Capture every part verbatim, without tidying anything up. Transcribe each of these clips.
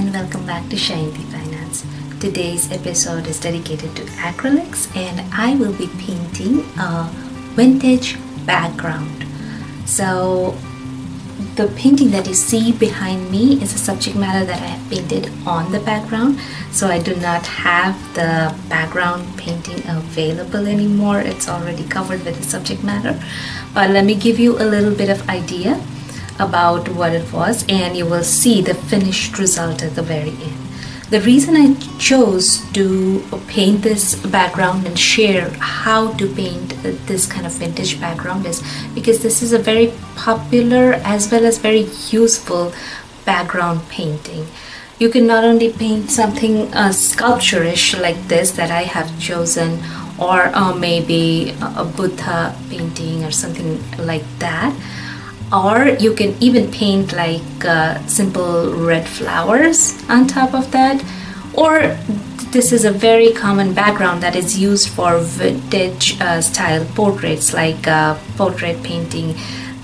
and welcome back to Sayanti Fine Arts. Today's episode is dedicated to acrylics and I will be painting a vintage background. So the painting that you see behind me is a subject matter that I have painted on the background. So I do not have the background painting available anymore. It's already covered with the subject matter. But let me give you a little bit of idea about what it was, and you will see the finished result at the very end. The reason I chose to paint this background and share how to paint this kind of vintage background is because this is a very popular as well as very useful background painting. You can not only paint something uh, sculpture-ish like this that I have chosen, or uh, maybe a Buddha painting or something like that, or you can even paint like uh, simple red flowers on top of that. Or this is a very common background that is used for vintage uh, style portraits, like uh, portrait painting,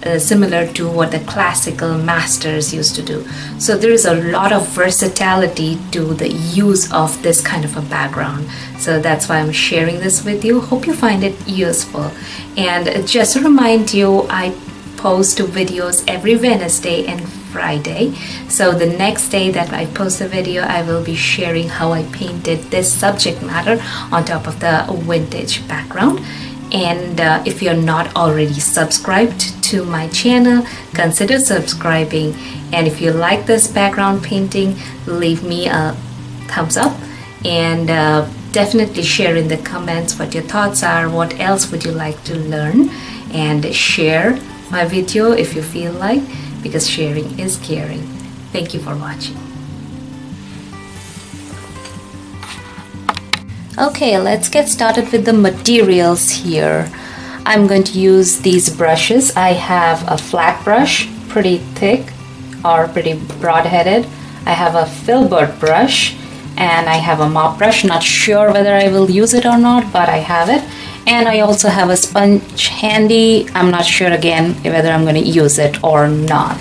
uh, similar to what the classical masters used to do. So there is a lot of versatility to the use of this kind of a background. So that's why I'm sharing this with you. Hope you find it useful. And just to remind you, I post videos every Wednesday and Friday. So the next day that I post a video, I will be sharing how I painted this subject matter on top of the vintage background. And uh, if you're not already subscribed to my channel, consider subscribing. And if you like this background painting, leave me a thumbs up and uh, definitely share in the comments what your thoughts are, what else would you like to learn, and share my video if you feel like, because sharing is caring. Thank you for watching. Okay, let's get started with the materials here. I'm going to use these brushes. I have a flat brush, pretty thick or pretty broad-headed. I have a filbert brush and I have a mop brush. Not sure whether I will use it or not, but I have it. And I also have a sponge handy. I'm not sure again whether I'm going to use it or not.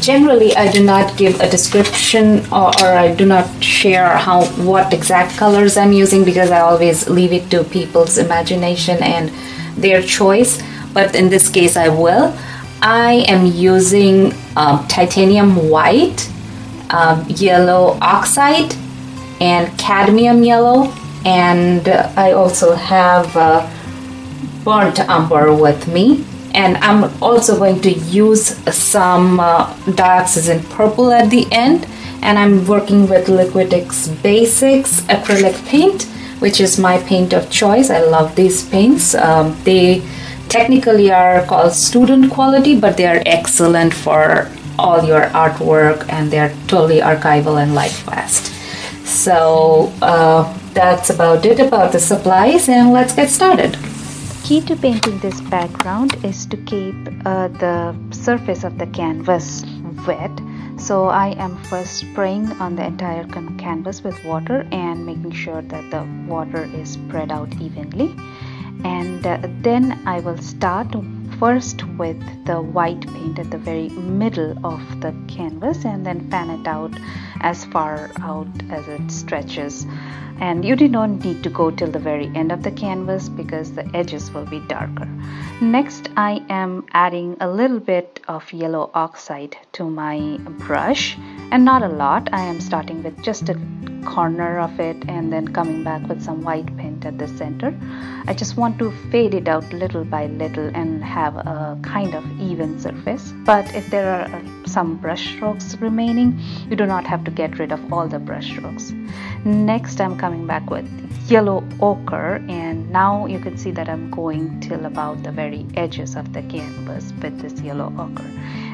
Generally, I do not give a description or, or I do not share how what exact colors I'm using, because I always leave it to people's imagination and their choice. But in this case, I will. I am using um, titanium white, um, yellow oxide, and cadmium yellow. And uh, I also have uh, burnt umber with me, and I'm also going to use some uh, dioxide purple at the end. And I'm working with Liquitex Basics acrylic paint, which is my paint of choice. I love these paints. Um, they technically are called student quality, but they are excellent for all your artwork, and they are totally archival and life fast. So uh, that's about it about the supplies, and let's get started. Key to painting this background is to keep uh, the surface of the canvas wet. So I am first spraying on the entire canvas with water and making sure that the water is spread out evenly. And uh, then I will start first with the white paint at the very middle of the canvas and then fan it out as far out as it stretches. And you do not need to go till the very end of the canvas because the edges will be darker. Next, I am adding a little bit of yellow oxide to my brush, and not a lot. I am starting with just a corner of it and then coming back with some white paint at the center. I just want to fade it out little by little and have a kind of even surface. But if there are some brush strokes remaining, you do not have to get rid of all the brush strokes. Next, I'm coming back with yellow ochre, and now you can see that I'm going till about the very edges of the canvas with this yellow ochre.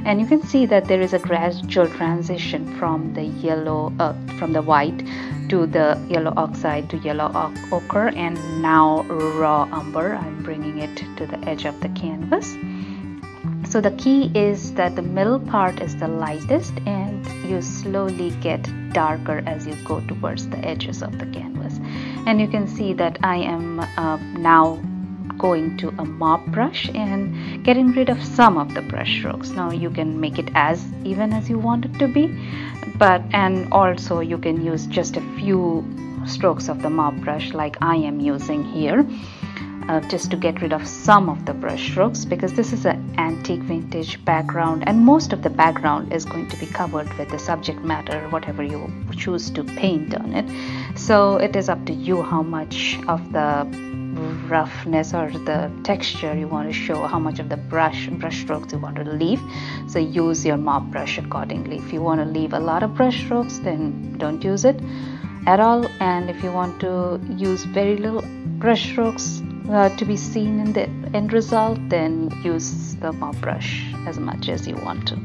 And you can see that there is a gradual transition from the yellow uh, from the white to the yellow oxide to yellow ochre, and now raw umber. I'm bringing it to the edge of the canvas. So the key is that the middle part is the lightest, and you slowly get darker as you go towards the edges of the canvas. And you can see that I am uh, now going to a mop brush and getting rid of some of the brush strokes. Now you can make it as even as you want it to be, but and also you can use just a few strokes of the mop brush like I am using here, uh, just to get rid of some of the brush strokes, because this is an antique vintage background and most of the background is going to be covered with the subject matter, whatever you choose to paint on it. So it is up to you how much of the roughness or the texture you want to show, how much of the brush brush strokes you want to leave. So use your mop brush accordingly. If you want to leave a lot of brush strokes, then don't use it at all, and if you want to use very little brush strokes uh, to be seen in the end result, then use the mop brush as much as you want to.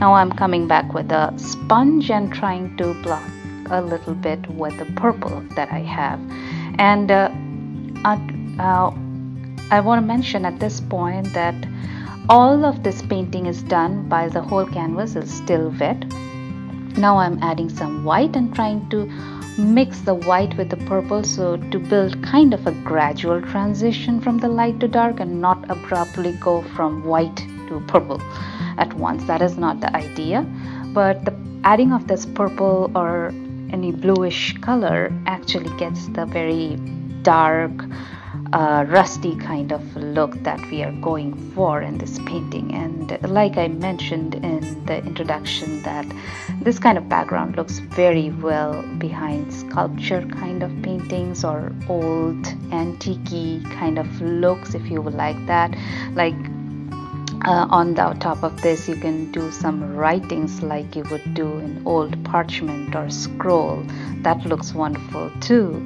Now I'm coming back with a sponge and trying to block a little bit with the purple that I have, and uh, Uh, uh, I want to mention at this point that all of this painting is done by the whole canvas is still wet. Now I'm adding some white and trying to mix the white with the purple, so to build kind of a gradual transition from the light to dark and not abruptly go from white to purple at once. That is not the idea, but the adding of this purple or any bluish color actually gets the very dark, uh, rusty kind of look that we are going for in this painting. And like I mentioned in the introduction, that this kind of background looks very well behind sculpture kind of paintings or old antique kind of looks, if you would like that. Like Uh, on the top of this, you can do some writings like you would do in old parchment or scroll. That looks wonderful too.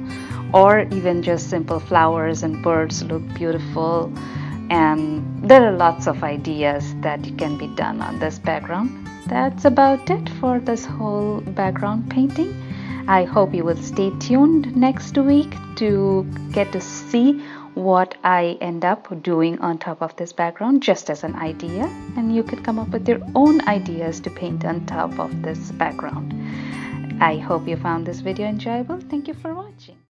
Or even just simple flowers and birds look beautiful. And there are lots of ideas that can be done on this background. That's about it for this whole background painting. I hope you will stay tuned next week to get to see what I end up doing on top of this background, just as an idea, and you could come up with your own ideas to paint on top of this background. I hope you found this video enjoyable. Thank you for watching.